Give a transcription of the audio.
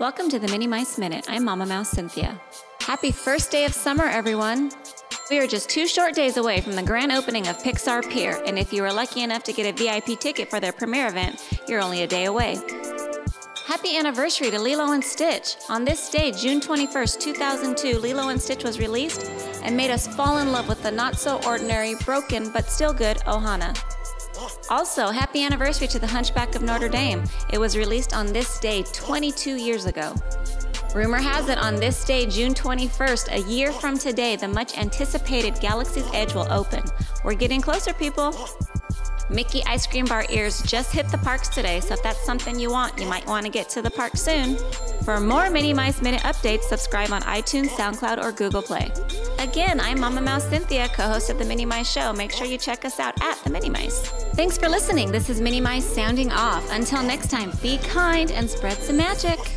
Welcome to the Minnie Mice Minute. I'm Mama Mouse Cynthia. Happy first day of summer, everyone. We are just 2 short days away from the grand opening of Pixar Pier, and if you were lucky enough to get a VIP ticket for their premiere event, you're only a day away. Happy anniversary to Lilo & Stitch. On this day, June 21st, 2002, Lilo & Stitch was released and made us fall in love with the not-so-ordinary, broken, but still good Ohana. Also, happy anniversary to The Hunchback of Notre Dame. It was released on this day 22 years ago. Rumor has it on this day, June 21st, a year from today, the much-anticipated Galaxy's Edge will open. We're getting closer, people. Mickey Ice Cream Bar ears just hit the parks today, so if that's something you want, you might want to get to the park soon. For more Minnie Mice Minute updates, subscribe on iTunes, SoundCloud, or Google Play. Again, I'm Mama Mouse Cynthia, co-host of The Minnie Mice Show. Make sure you check us out at The Minnie Mice. Thanks for listening. This is Minnie Mice sounding off. Until next time, be kind and spread some magic.